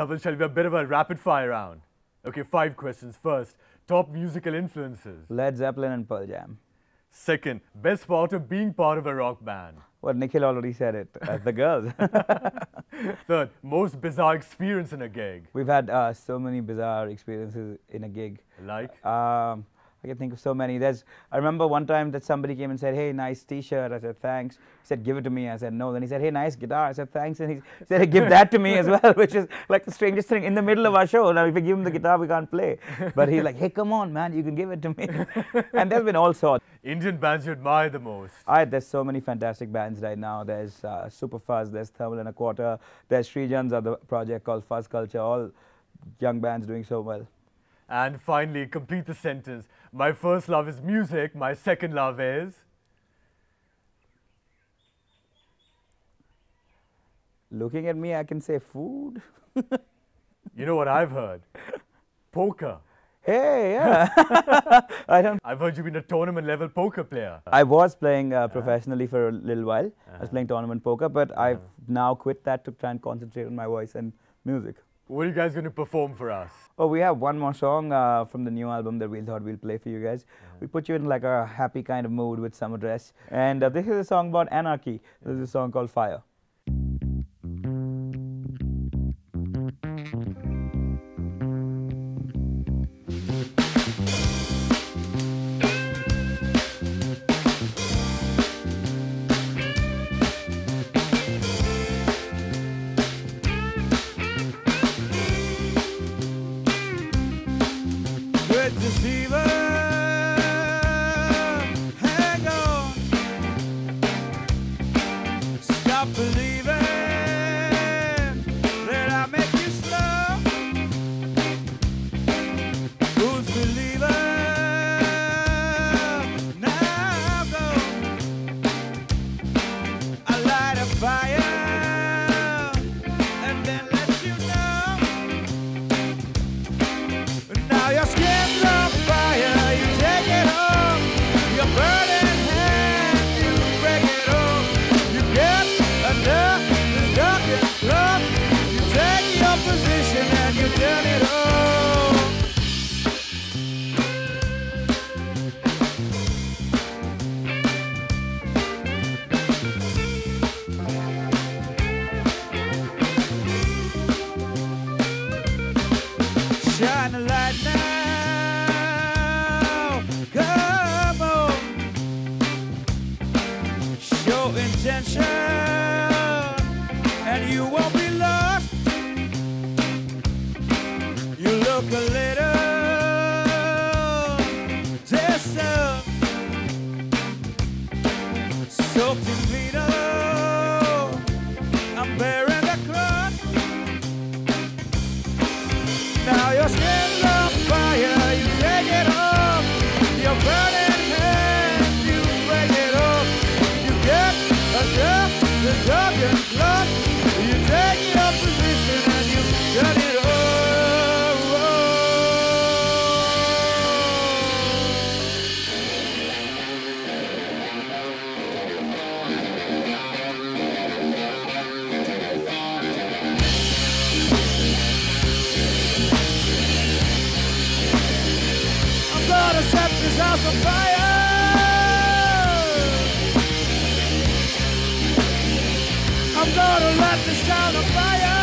Dhaval, shall we have a bit of a rapid-fire round? Okay, 5 questions. First, top musical influences. Led Zeppelin and Pearl Jam. Second, best part of being part of a rock band. Well, Nikhil already said it. The girls. Third, most bizarre experience in a gig. We've had so many bizarre experiences in a gig. Like? I can think of so many. I remember one time that somebody came and said, hey, nice t-shirt. I said, thanks. He said, give it to me. I said, no. Then he said, hey, nice guitar. I said, thanks. And he said, give that to me as well, which is like the strangest thing in the middle of our show. Now, if we give him the guitar, we can't play. But he's like, hey, come on, man, you can give it to me. And there's been all sorts. Indian bands you admire the most? There's so many fantastic bands right now. There's Super Fuzz, there's Thermal and a Quarter, there's Srijan's other project called Fuzz Culture, all young bands doing so well. And finally, complete the sentence. My first love is music, my second love is... Looking at me, I can say food. You know what I've heard? Poker. Hey, yeah. I've heard you've been a tournament-level poker player. I was playing professionally for a little while. I was playing tournament poker, but I've now quit that to try and concentrate on my voice and music. What are you guys going to perform for us? Oh, we have one more song from the new album that we thought we'll play for you guys. We put you in like a happy kind of mood with some address. And this is a song about anarchy. This is a song called Fire. And you won't be lost. You look a little distant, soaked in vino. I'm bearing the cross. Now your skin's on fire. You take it off. You're burning hands. You break it off. You get a job. The dog and blood. You take your position and you turn it over. I'm gonna set this house on fire. I'm gonna light this town on fire.